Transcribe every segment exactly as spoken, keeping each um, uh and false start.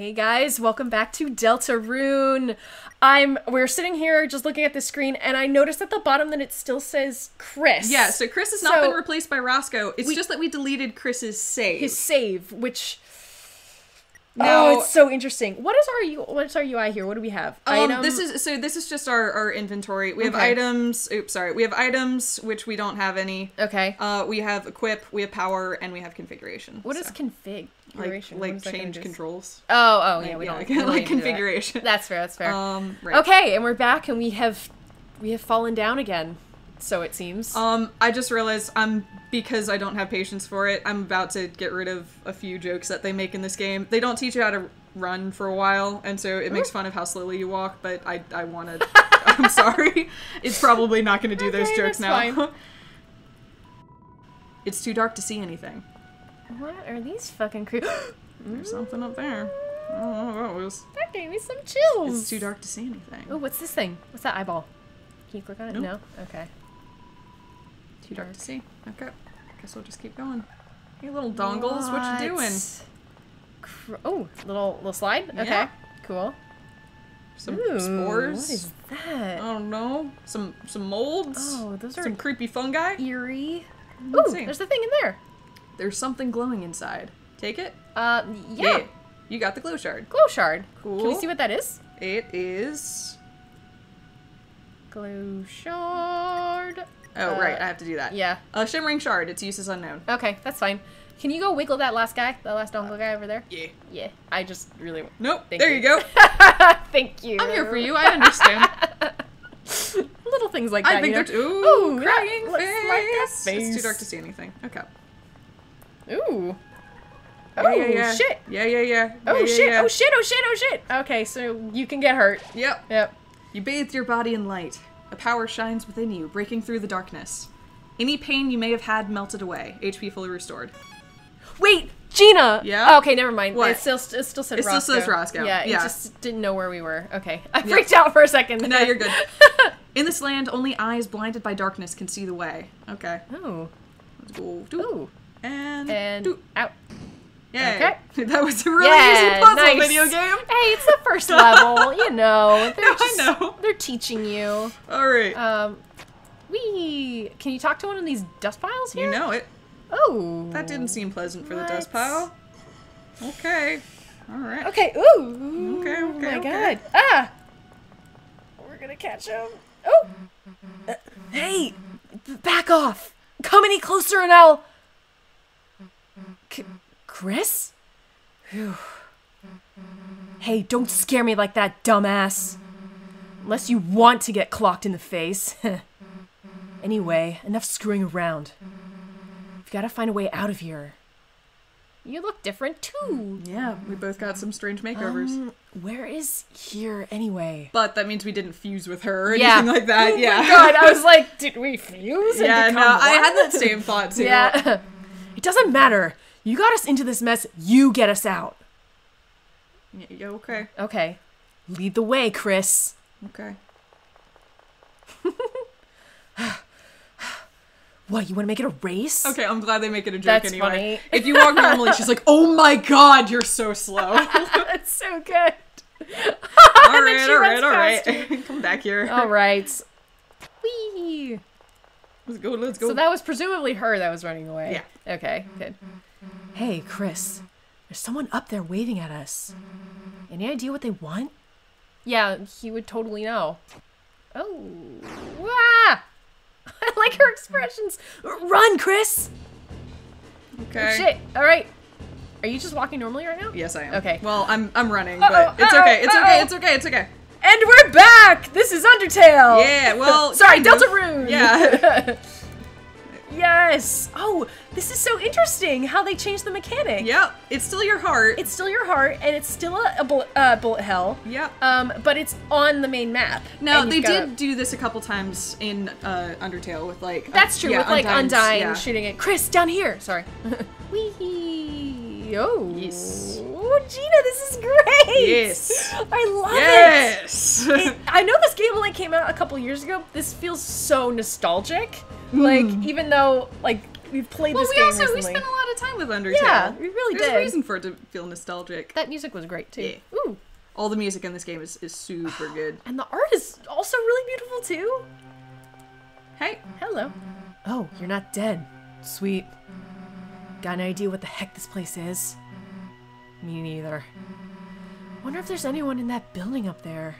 Hey guys, welcome back to Deltarune. I'm we're sitting here just looking at the screen, and I noticed at the bottom that it still says Chris. Yeah, so Chris has so not been replaced by Roscoe. It's we, just that we deleted Chris's save. His save, which now, oh, it's so interesting. What is our U what's our U I here? What do we have? Um, Item? This is so this is just our, our inventory. We have okay. items. Oops, sorry. We have items, which we don't have any. Okay. Uh, we have equip, we have power, and we have configuration. What so. is config? Like, like change controls. Oh, oh, yeah, we yeah, don't. Like, we don't like configuration. That. That's fair, that's fair. Um, right. Okay, and we're back, and we have, we have fallen down again, so it seems. Um, I just realized I'm, because I don't have patience for it, I'm about to get rid of a few jokes that they make in this game. They don't teach you how to run for a while, and so it Ooh. makes fun of how slowly you walk, but I, I wanna, I'm sorry. It's probably not gonna do okay, those jokes now. Fine. It's too dark to see anything. What are these fucking creep- There's something up there. I don't know what that was. That gave me some chills. It's too dark to see anything. Oh, what's this thing? What's that eyeball? Can you click on it? Nope. No? Okay. Too dark. dark to see. Okay. I guess we'll just keep going. Hey, little dongles, what, what you doing? Cr oh, little little slide? Okay. Yeah. Cool. Some Ooh, spores. What is that? I don't know. Some some molds. Oh, those some are- Some creepy fungi. Eerie. Ooh, there's the thing in there. There's something glowing inside. Take it? Uh, yeah. yeah. You got the glow shard. Glow shard. Cool. Can we see what that is? It is... Glow shard. Oh, uh, right. I have to do that. Yeah. A shimmering shard. Its use is unknown. Okay, that's fine. Can you go wiggle that last guy? That last dongle guy over there? Yeah. Yeah. I just really... Nope. Thank there you, you go. Thank you. I'm here for you. I understand. Little things like that, I think you know? they're... Ooh, Ooh crying yeah, face. face. It's too dark to see anything. Okay. Ooh. Oh, yeah, yeah, yeah. shit. Yeah, yeah, yeah. Oh, yeah, shit. Yeah. Oh, shit. Oh, shit. Oh, shit. Okay, so you can get hurt. Yep. Yep. You bathed your body in light. A power shines within you, breaking through the darkness. Any pain you may have had melted away. H P fully restored. Wait, Gina! Yeah? Oh, okay, never mind. What? It still, it still said it Roscoe. It still says Roscoe. Yeah, yeah, it just didn't know where we were. Okay. I freaked yeah. out for a second. No, you're good. In this land, only eyes blinded by darkness can see the way. Okay. Oh. Let's go. Ooh. And, and do. out. Yay. Okay. That was a really yeah, easy puzzle nice. video game. Hey, it's the first level, you know. They're no, just, I know. They're teaching you. All right. Um, we can you talk to one of these dust piles here? You know it. Oh. That didn't seem pleasant for what? the dust pile. Okay. All right. Okay. Ooh. Okay. Okay. Oh my okay. god. Ah. We're gonna catch him. Oh. Uh, hey, back off. Come any closer, and I'll. C Chris? Whew. Hey, don't scare me like that, dumbass. Unless you want to get clocked in the face. Anyway, enough screwing around. We've got to find a way out of here. You look different, too. Yeah, we both got some strange makeovers. Um, where is here, anyway? But that means we didn't fuse with her or yeah. anything like that. Oh yeah. my god, I was like, did we fuse? And yeah, no, one? I had that same thought, too. Yeah. It doesn't matter. You got us into this mess. You get us out. Yeah, yeah okay. Okay. Lead the way, Chris. Okay. What, you want to make it a race? Okay, I'm glad they make it a joke That's anyway. Funny. If you walk normally, she's like, oh my god, you're so slow. That's so good. All right, all right, all right. Come back here. All right. Whee. Let's go, let's go. So that was presumably her that was running away. Yeah. Okay, good. Hey, Chris. There's someone up there waving at us. Any idea what they want? Yeah, he would totally know. Oh. Wah! I like her expressions. Run, Chris! Okay. Oh, shit. All right. Are you just walking normally right now? Yes, I am. Okay. Well, I'm I'm running, uh-oh, but it's uh-oh, okay. It's uh-oh. okay. It's okay. It's okay. And we're back! This is Undertale! Yeah, well... Sorry, Deltarune! Yeah. Yes! Oh, this is so interesting how they changed the mechanic. Yep. It's still your heart. It's still your heart, and it's still a, a bullet, uh, bullet hell. Yep. Um, but it's on the main map. Now, they gotta... did do this a couple times in uh, Undertale with, like... That's true, yeah, with, like, Undyne yeah. shooting at... Chris, down here! Sorry. Wee-hee! Oh. Yes. Oh, Gina, this is great! Yes! I love yes. it! Yes! I know this game only came out a couple years ago. This feels so nostalgic. Mm. Like, even though, like, we've played well, this we game also, recently. Well, we also, we spent a lot of time with Undertale. Yeah, we really There's did. There's a reason for it to feel nostalgic. That music was great, too. Yeah. Ooh. All the music in this game is, is super good. And the art is also really beautiful, too. Hey. Hello. Oh, you're not dead. Sweet. Got an idea what the heck this place is? Me neither. Wonder if there's anyone in that building up there.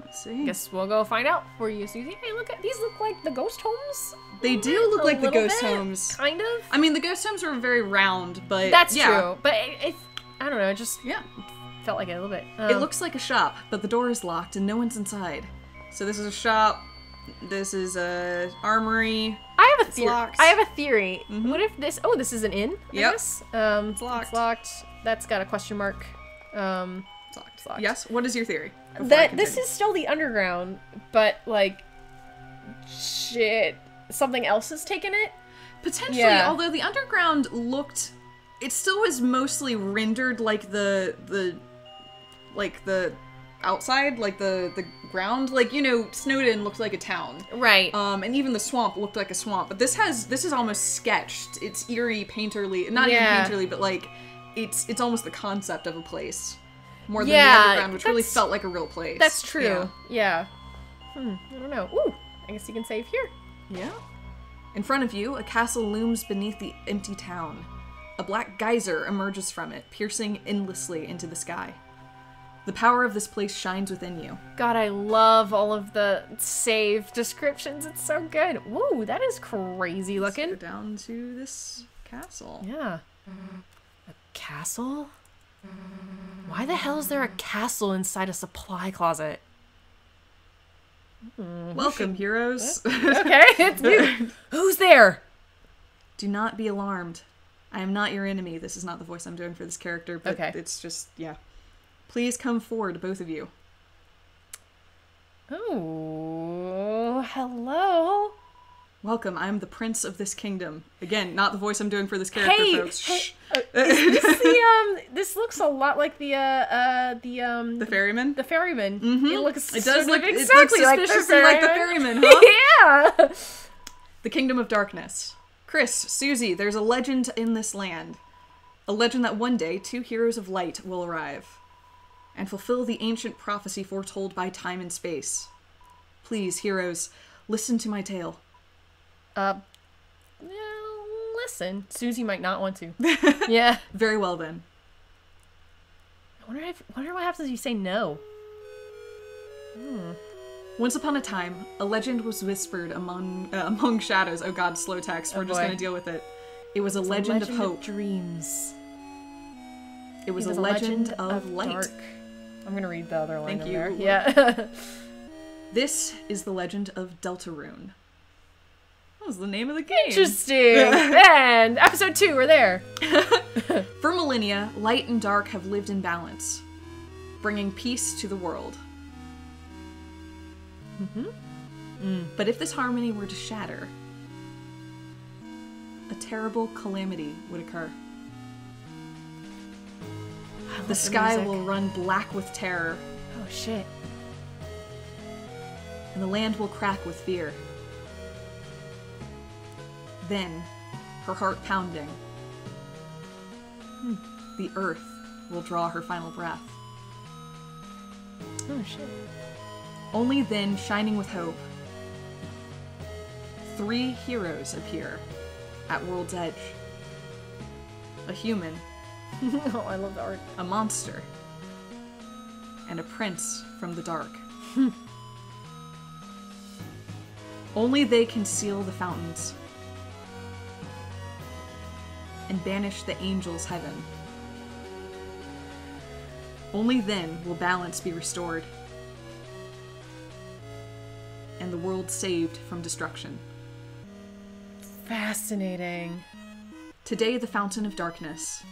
Let's see. Guess we'll go find out for you, Susie. Hey, look at these. Look like the ghost homes. They do look a like the ghost bit, homes. Kind of. I mean, the ghost homes are very round, but that's yeah. true. But it, it, I don't know. It just yeah, felt like it a little bit. Um, it looks like a shop, but the door is locked and no one's inside. So this is a shop. This is a armory. I have a theory. I have a theory. Mm-hmm. What if this? Oh, this is an inn. Yes. Um, it's locked. It's locked. That's got a question mark. Um, it's locked. It's locked. Yes. What is your theory? That this is still the underground, but like, shit, something else has taken it. Potentially, yeah. Although the underground looked, it still was mostly rendered like the the, like the. outside, like the the ground, like, you know, Snowden looked like a town, right? Um, and even the swamp looked like a swamp. But this has this is almost sketched. It's eerie, painterly, not yeah. even painterly, but like it's it's almost the concept of a place more than yeah, the underground, which really felt like a real place. That's true. Yeah. yeah. Hmm. I don't know. Ooh. I guess you can save here. Yeah. In front of you, a castle looms beneath the empty town. A black geyser emerges from it, piercing endlessly into the sky. The power of this place shines within you. God, I love all of the save descriptions. It's so good. Whoa, that is crazy looking. Let's go down to this castle. Yeah. A castle? Why the hell is there a castle inside a supply closet? Mm. Welcome, heroes. Okay, it's you. Who's there? Do not be alarmed. I am not your enemy. This is not the voice I'm doing for this character, but okay. it's just, yeah. Please come forward, both of you. Oh, hello. Welcome, I'm the prince of this kingdom. Again, not the voice I'm doing for this character, hey, folks. Hey, uh, is this the, um, this looks a lot like the, uh, uh, the, um... The ferryman? The ferryman. Mm-hmm. It looks it does look, exactly it looks suspiciously like, like the ferryman, huh? Yeah! The Kingdom of Darkness. Chris, Susie, there's a legend in this land. A legend that one day, two heroes of light will arrive and fulfill the ancient prophecy foretold by time and space. Please, heroes, listen to my tale. Uh, listen. Susie might not want to. Yeah. Very well, then. I wonder, if, wonder what happens if you say no. Hmm. Once upon a time, a legend was whispered among uh, among shadows. Oh god, slow text. Oh, We're boy. just going to deal with it. It was a, legend, a legend of hope. Of dreams. It was, it was a legend, a legend of, of light. Dark. I'm gonna read the other line Thank in you. there. Yeah. This is the legend of Deltarune. That was the name of the game. Interesting. And episode two, we're there. For millennia, light and dark have lived in balance, bringing peace to the world. Mm-hmm. Mm. But if this harmony were to shatter, a terrible calamity would occur. The sky will run black with terror. Oh, shit. And the land will crack with fear. Then, her heart pounding, hmm. the earth will draw her final breath. Oh, shit. Only then, shining with hope, three heroes appear at World's Edge. A human. Oh, I love the art. A monster. And a prince from the dark. Only they can seal the fountains and banish the angels' heaven. Only then will balance be restored and the world saved from destruction. Fascinating. Today, the Fountain of Darkness.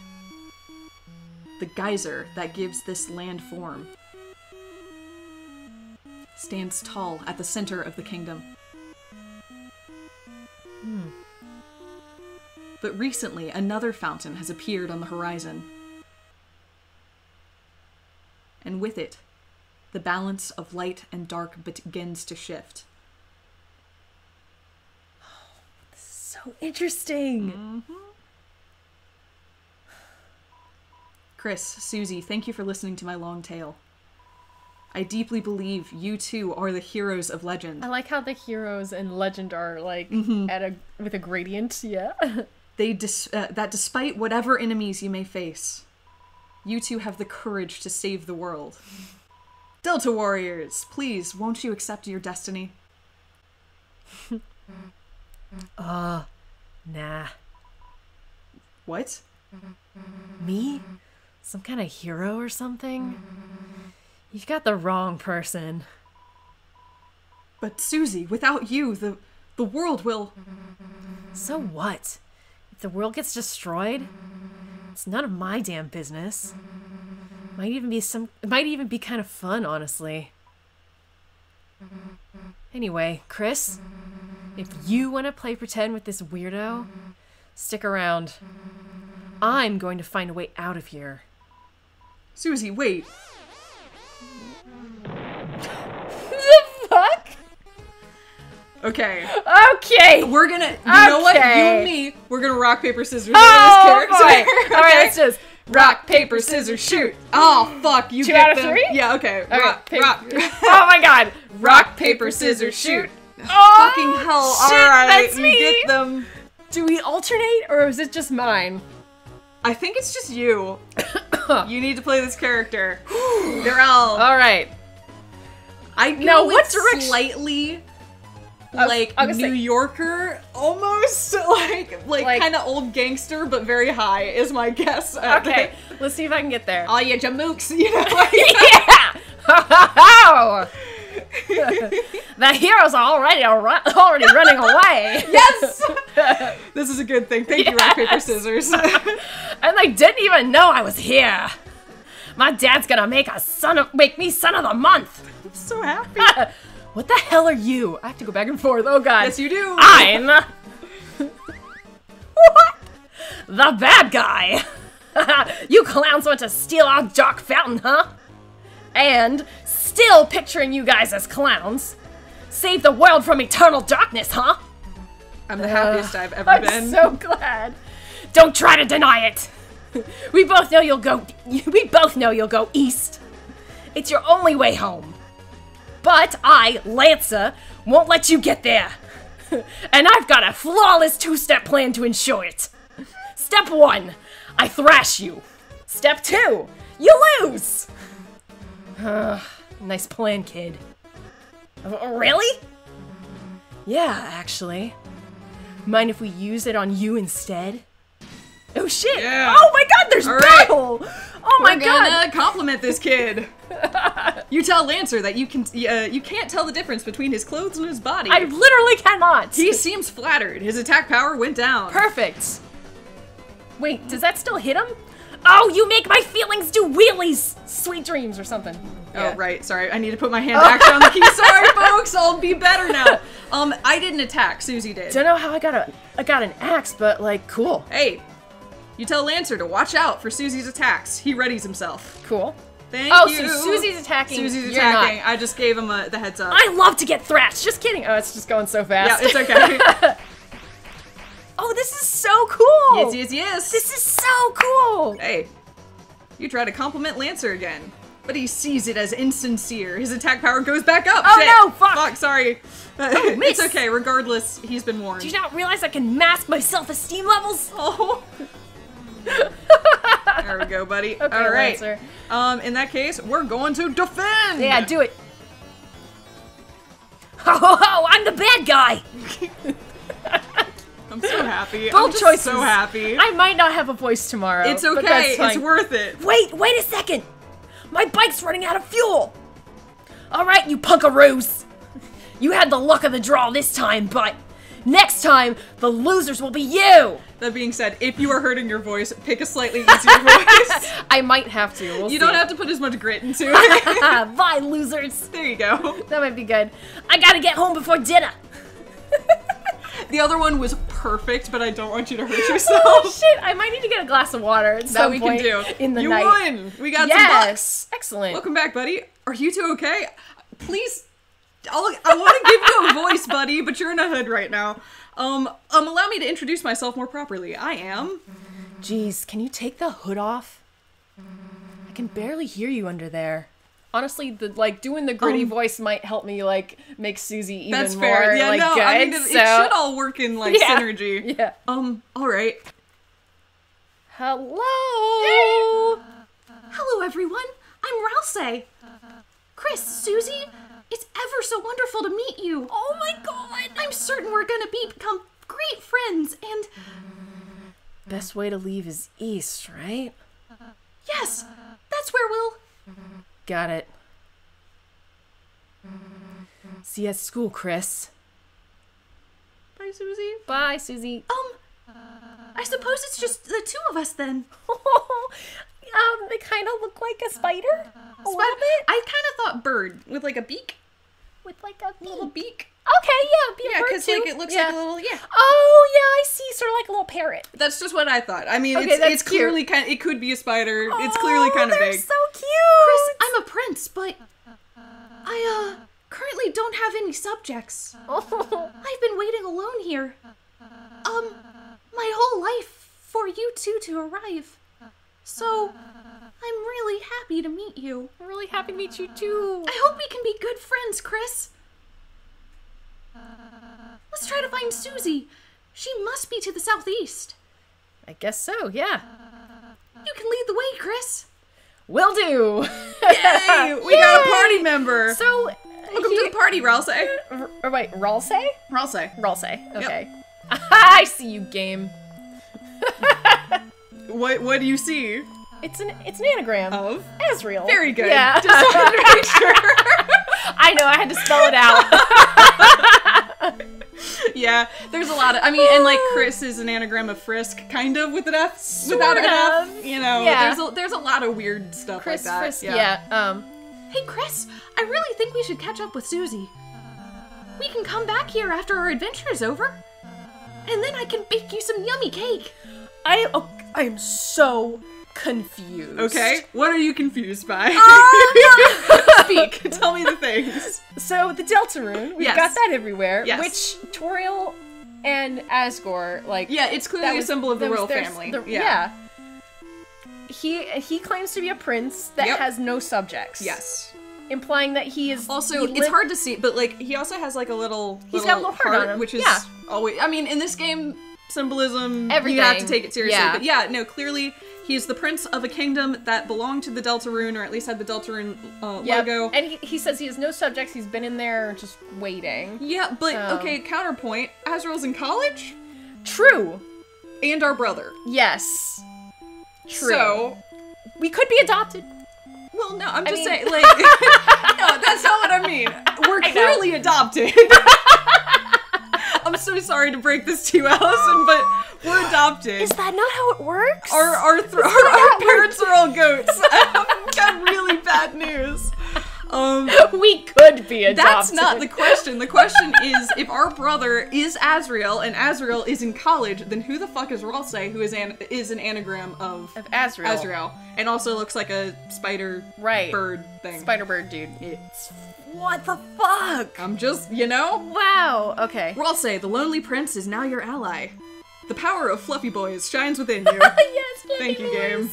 The geyser that gives this land form stands tall at the center of the kingdom. Hmm. But recently, another fountain has appeared on the horizon. And with it, the balance of light and dark begins to shift. Oh, this is so so interesting. Mm-hmm. Chris, Susie, thank you for listening to my long tale. I deeply believe you two are the heroes of legend. I like how the heroes and legend are like mm-hmm. at a with a gradient. Yeah. They dis uh, that despite whatever enemies you may face, you two have the courage to save the world. Delta Warriors, please, won't you accept your destiny? uh, nah. What? Me? Some kind of hero or something? You've got the wrong person. But Susie, without you, the, the world will... So what? If the world gets destroyed, it's none of my damn business. Might even be some. It might even be kind of fun, honestly. Anyway, Chris, if you want to play pretend with this weirdo, stick around. I'm going to find a way out of here. Susie, wait. The fuck? Okay. Okay. We're gonna. You okay. know what? You and me. We're gonna rock paper scissors. Oh, this character. All right. Okay. All right. Let's just. Rock, paper, scissors, shoot! Oh, fuck, you Two get out of them. three? Yeah, okay. okay rock, rock. Oh my god! Rock, paper, scissors, shoot! Oh, fucking hell, alright, that's me! You get them. Do we alternate, or is it just mine? I think it's just you. You need to play this character. They're all... Alright. I know what direction... Slightly... Like New say, Yorker, almost like like, like kind of old gangster, but very high is my guess. Okay, let's see if I can get there. Oh yeah, jamooks, you know. Yeah, oh, the heroes are already already running away. Yes, this is a good thing. Thank yes. you, rock paper scissors. And they didn't even know I was here. My dad's gonna make a son of make me son of the month. I'm so happy. What the hell are you? I have to go back and forth. Oh god. Yes, you do. I'm what? The bad guy. You clowns want to steal our jock fountain, huh? And still picturing you guys as clowns. Save the world from eternal darkness, huh? I'm the happiest uh, I've ever I'm been. I'm so glad. Don't try to deny it. We both know you'll go. We both know you'll go east. It's your only way home. But I, Lancer, won't let you get there. And I've got a flawless two-step plan to ensure it. Step one, I thrash you. Step two, you lose. Uh, nice plan, kid. Really? Yeah, actually. Mind if we use it on you instead? Oh shit! Yeah. Oh my god, there's All battle! Right. Oh my We're god! We're gonna compliment this kid. You tell Lancer that you can uh, you can't tell the difference between his clothes and his body. I literally cannot. He seems flattered. His attack power went down. Perfect. Wait, does that still hit him? Oh, you make my feelings do wheelies, sweet dreams or something. Yeah. Oh right, sorry. I need to put my hand back on the key. Sorry, folks. I'll be better now. Um, I didn't attack. Susie did. Don't know how I got a I got an axe, but like cool. Hey. You tell Lancer to watch out for Susie's attacks. He readies himself. Cool. Thank oh, you. Oh, so Susie's attacking. Susie's You're attacking. Not. I just gave him a, the heads up. I love to get thrashed. Just kidding. Oh, it's just going so fast. Yeah, it's okay. Oh, this is so cool. Yes, yes, yes. This is so cool. Hey, you try to compliment Lancer again, but he sees it as insincere. His attack power goes back up. Oh, Shit. no. Fuck. Fuck, sorry. Oh, miss. It's okay. Regardless, he's been warned. Do you not realize I can mask my self-esteem levels? Oh. There we go, buddy. Okay, all right. Lancer. Um, in that case, we're going to defend. Yeah, do it. Ho ho ho! I'm the bad guy. I'm so happy. Bold I'm just choices. So happy. I might not have a voice tomorrow. It's okay. But that's fine. It's worth it. Wait, wait a second. My bike's running out of fuel. All right, you punkaroos. You had the luck of the draw this time, but. Next time, the losers will be you! That being said, if you are hurting your voice, pick a slightly easier voice. I might have to. We'll you see. Don't have to put as much grit into it. Bye, losers! There you go. That might be good. I gotta get home before dinner! The other one was perfect, but I don't want you to hurt yourself. Oh, shit! I might need to get a glass of water at some point in the night. You won! We got yes. some bucks! Excellent. Welcome back, buddy. Are you two okay? Please... I'll, I want to give you a voice, buddy, but you're in a hood right now. Um, um, allow me to introduce myself more properly. I am... Jeez, can you take the hood off? I can barely hear you under there. Honestly, the, like, doing the gritty um, voice might help me, like, make Susie even that's more, fair. Yeah, like, no, good, I mean, so... it should all work in, like, yeah. synergy. Yeah. Um, alright. Hello! Yay! Hello, everyone. I'm Ralsei. Chris, Susie, it's ever so wonderful to meet you. Oh my god! I'm certain we're gonna be become great friends, and... Best way to leave is east, right? Yes! That's where we'll... Got it. See you at school, Chris. Bye, Susie. Bye, Susie. Um, I suppose it's just the two of us then. Um, they kind of look like a spider. A little bit. I kind of thought bird with like a beak. With like a beak. Little beak. Okay, yeah, be a yeah, bird cause, too. Yeah, because like it looks yeah. like a little yeah. Oh yeah, I see. Sort of like a little parrot. That's just what I thought. I mean, okay, it's, that's it's cute. Clearly kind. Of, it could be a spider. Oh, it's clearly kind of big. So cute. Chris, I'm a prince, but I uh currently don't have any subjects. Oh. I've been waiting alone here. Um, my whole life for you two to arrive. So, I'm really happy to meet you. I'm really happy to meet you, too. I hope we can be good friends, Chris. Let's try to find Susie. She must be to the southeast. I guess so, yeah. You can lead the way, Chris. Will do. Yay! We Yay! Got a party member. So, uh, welcome he... to the party, Ralsei. Or, or wait, Ralsei? Ralsei. Ralsei, okay. Yep. I see you, game. What what do you see? It's an it's an anagram of Asriel. Very good. Yeah. Just wanted to make sure. I know I had to spell it out. Yeah, there's a lot of I mean, and like Chris is an anagram of Frisk, kind of with an F, sort without of. an F. You know, yeah. there's a, there's a lot of weird stuff Chris, like that. Frisk, yeah. yeah. Um. Hey Chris, I really think we should catch up with Susie. We can come back here after our adventure is over, and then I can bake you some yummy cake. I oh, I am so confused. Okay, what are you confused by? Uh, Speak. Tell me the things. So the Deltarune, we've yes. got that everywhere. Yes. Which Toriel and Asgore, like yeah, it's clearly was, a symbol of the royal family. The, yeah. yeah. He he claims to be a prince that yep. has no subjects. Yes. Implying that he is also he it's hard to see, but like he also has like a little he's little got a little heart, heart on him. Which is yeah. always. I mean, in this game. Symbolism, everything. You have to take it seriously. Yeah. But yeah, no, clearly he's the prince of a kingdom that belonged to the Deltarune, or at least had the Deltarune uh, yep. logo. And he, he says he has no subjects, he's been in there just waiting. Yeah, but, um. okay, counterpoint, Asriel's in college? True. And our brother. Yes. True. So, we could be adopted. Well, no, I'm I just mean... saying, like, no, that's not what I mean. We're clearly adopted. I'm so sorry to break this to you, Allison, but we're adopted. Is that not how it works? Our our, our, our parents works? Are all goats. I've got really bad news. Um, we could be adopted. That's not the question. The question is, if our brother is Asriel and Asriel is in college, then who the fuck is Ralsei, who is an is an anagram of of Asriel? Asriel, and also looks like a spider right. bird thing. Spider bird dude. It's what the fuck? I'm just, you know? Wow, okay. Ralsei, the lonely prince is now your ally. The power of Fluffy Boys shines within you. Yes, Fluffy Thank you, Boys. Game.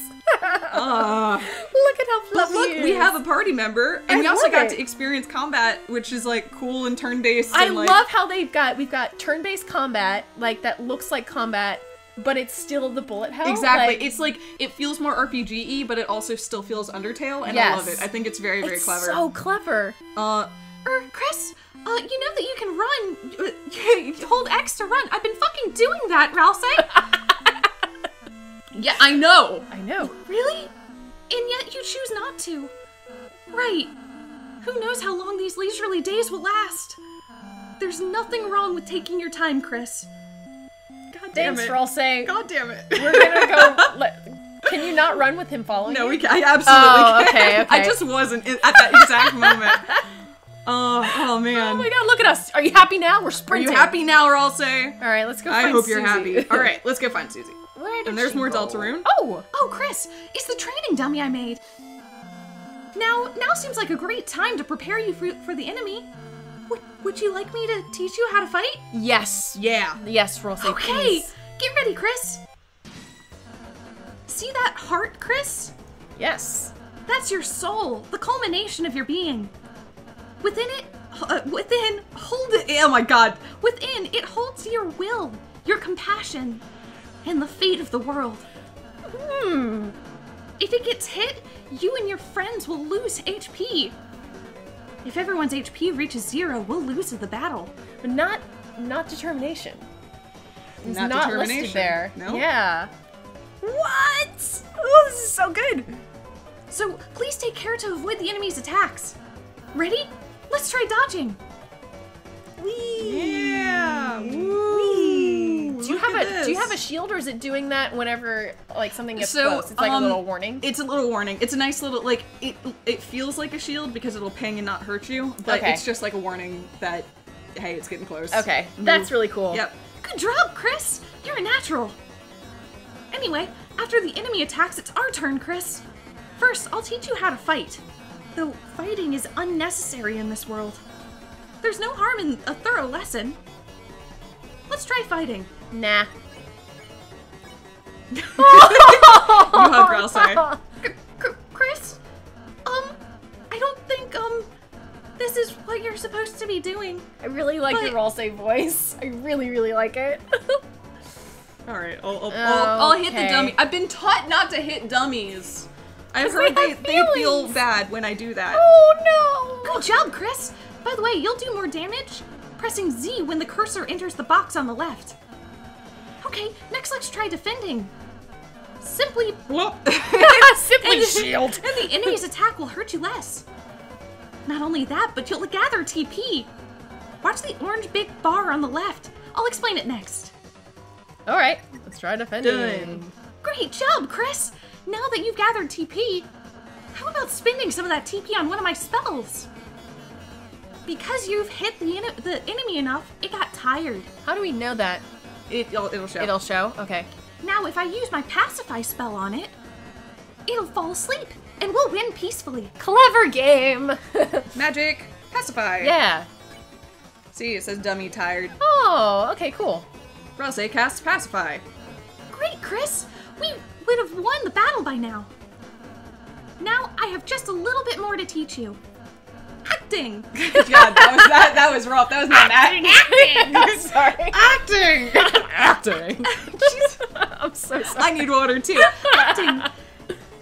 uh. Look at how fluffy But look, is. We have a party member, and I we also got it. to experience combat, which is, like, cool and turn-based. I and, like, love how they've got, we've got turn-based combat, like, that looks like combat, but it's still the bullet hell. Exactly. Like, it's like, it feels more R P G-y, but it also still feels Undertale, and yes. I love it. I think it's very, very it's clever. It's so clever. Uh, er, Chris, uh, you know that you can run, you hold X to run. I've been fucking doing that, Ralsei. Yeah, I know. I know. Really? And yet you choose not to. Right. Who knows how long these leisurely days will last? There's nothing wrong with taking your time, Chris. Thanks, Ralsei. God damn it. We're gonna go. Let, can you not run with him following? No, you? we can. I absolutely oh, can. Okay, okay. I just wasn't at that exact moment. Oh, oh man. Oh my god, look at us. Are you happy now? We're sprinting. Are you happy now, Ralsei? All right, let's go. Find I hope Susie. You're happy. All right, let's go find Susie. Where did and there's she more go? Deltarune. Oh, oh, Chris, it's the training dummy I made. Now, now seems like a great time to prepare you for for the enemy. Would you like me to teach you how to fight? Yes. Yeah. Yes, Ralsei, okay. Please. Get ready, Chris. See that heart, Chris? Yes. That's your soul, the culmination of your being. Within it, uh, within, hold it, oh my god. Within, it holds your will, your compassion, and the fate of the world. Hmm. If it gets hit, you and your friends will lose H P. If everyone's H P reaches zero, we'll lose the battle. But not, not determination. It's not, not determination. Listed there. No? Yeah. What? Oh, this is so good. So please take care to avoid the enemy's attacks. Ready? Let's try dodging. Wee. Yeah. Woo. Wee. Do you have a this. Do you have a shield, or is it doing that whenever like something gets so, close? It's like um, a little warning. It's a little warning. It's a nice little like it. It feels like a shield because it'll ping and not hurt you, but okay. It's just like a warning that hey, it's getting close. Okay, move. That's really cool. Yep. Good job, Chris. You're a natural. Anyway, after the enemy attacks, it's our turn, Chris. First, I'll teach you how to fight. Though fighting is unnecessary in this world. There's no harm in a thorough lesson. Let's try fighting. Nah. You hug Ralsei. Chris? Um, I don't think, um, this is what you're supposed to be doing. I really like but... your Ralsei voice. I really, really like it. Alright, I'll, I'll, okay. I'll, I'll hit the dummy. I've been taught not to hit dummies. I've heard they, they feel bad when I do that. Oh no! Good job, Chris! By the way, you'll do more damage pressing Z when the cursor enters the box on the left. Okay, next let's try defending. Simply... Simply and, shield! And the enemy's attack will hurt you less. Not only that, but you'll gather T P. Watch the orange big bar on the left. I'll explain it next. Alright, let's try defending. Done. Great job, Chris! Now that you've gathered T P, how about spending some of that T P on one of my spells? Because you've hit the, en the enemy enough, it got tired. How do we know that? It'll, it'll show. It'll show? Okay. Now if I use my pacify spell on it, it'll fall asleep and we'll win peacefully. Clever game! Magic, pacify. Yeah. See, it says dummy tired. Oh, okay, cool. Ralsei casts pacify. Great, Chris! We would have won the battle by now. Now I have just a little bit more to teach you. Acting. God, that was that, that was rough. That was not acting. Acting. I'm sorry. Acting. Acting. I'm so sorry. I need water too. Acting.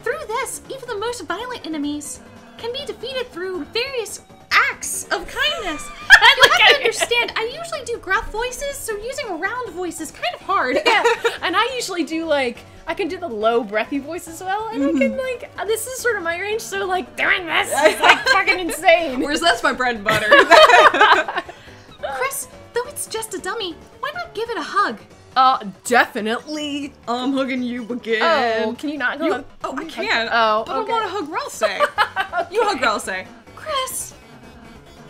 Through this, even the most violent enemies can be defeated through various acts of kindness. You like have to understand, I usually do gruff voices, so using round voice is kind of hard. Yeah, and I usually do like, I can do the low breathy voice as well, and mm-hmm. I can like, this is sort of my range, so like, doing this is like fucking insane. Whereas that's my bread and butter. Chris, though it's just a dummy, why not give it a hug? Uh, definitely. I'm hugging you again. Oh, can you not hug? You, oh, I can't. Oh, but okay. I want to hug Ralsei. Okay. You hug Ralsei. Chris.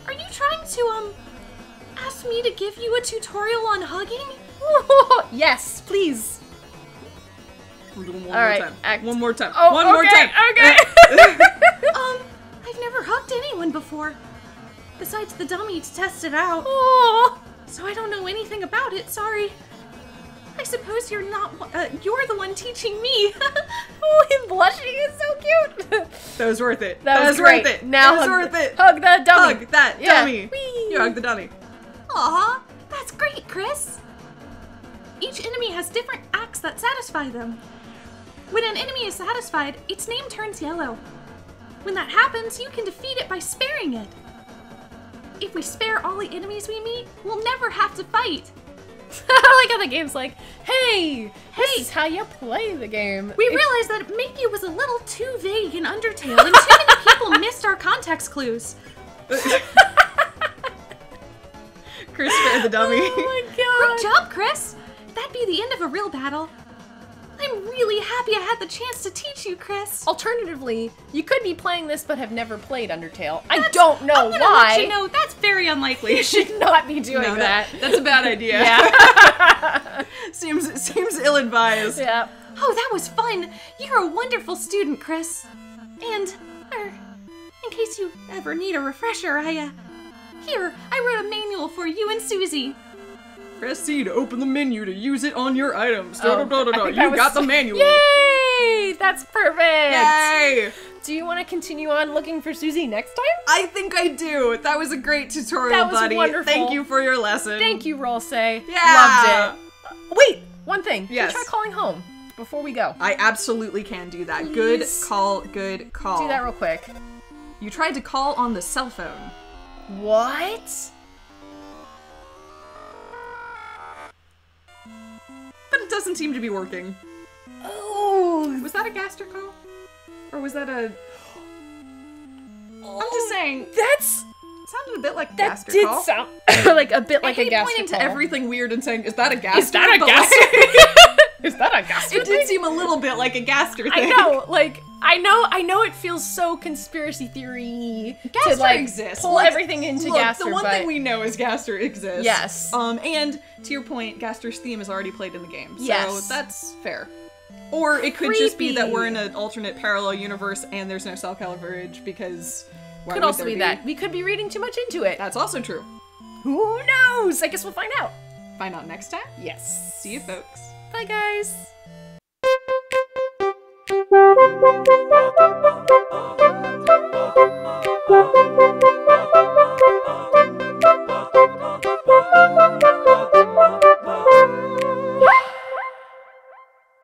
Are you trying to, um, ask me to give you a tutorial on hugging? Yes, please. We're doing one All more right, time. Act. One more time. Oh, one okay, more time. Okay. um, I've never hugged anyone before, besides the dummy to test it out. Oh. So I don't know anything about it. Sorry. I suppose you're not. Uh, you're the one teaching me. Oh, him blushing is so cute. That was worth it. That, that was, was worth it. Now that was worth it. Hug the dummy. Hug that yeah. dummy. Whee. You hug the dummy. Aw, that's great, Chris. Each enemy has different acts that satisfy them. When an enemy is satisfied, its name turns yellow. When that happens, you can defeat it by sparing it. If we spare all the enemies we meet, we'll never have to fight. I like how the game's like, hey, this hey, is how you play the game. We realized that maybe it was a little too vague in Undertale, and too many people missed our context clues. Chris spared the dummy. Oh my god. Great job, Chris. That'd be the end of a real battle. I'm really happy I had the chance to teach you, Chris. Alternatively, you could be playing this but have never played Undertale. That's, I don't know I'm gonna why. Let you know, that's very unlikely. You should not be doing no, that. that. That's a bad idea. Yeah. seems seems ill-advised. Yeah. Oh, that was fun. You're a wonderful student, Chris. And, er, in case you ever need a refresher, I, uh, Here, I wrote a manual for you and Susie. Press C to open the menu to use it on your items. Oh, da, da, da, da, da. You got the manual. Yay! That's perfect. Yay! Do you want to continue on looking for Susie next time? I think I do. That was a great tutorial, that was buddy. Wonderful. Thank you for your lesson. Thank you, Ralsei. Yeah. Loved it. Uh, wait, one thing. Yes. Can you try calling home before we go? I absolutely can do that. Please. Good call. Good call. Do that real quick. You tried to call on the cell phone. What? But it doesn't seem to be working. Oh! Was that a Gaster call? Or was that a... Oh, I'm just saying. That's... It sounded a bit like a Gaster call. That did sound like a bit like a Gaster call. I hate pointing to everything weird and saying, is that a Gaster? Is that a Gaster? Is that a Gaster thing? It did seem a little bit like a Gaster thing. I know, like, I know, I know it feels so conspiracy theory Gaster to, like, exists. Pull look, everything into look, Gaster, the one but... thing we know is Gaster exists. Yes. Um, and, to your point, Gaster's theme is already played in the game, so yes. That's fair. Or it could Creepy. Just be that we're in an alternate parallel universe and there's no cell coverage because why could would also there be, be that. We could be reading too much into it. That's also true. Who knows? I guess we'll find out. Find out next time? Yes. See you, folks. Bye, guys!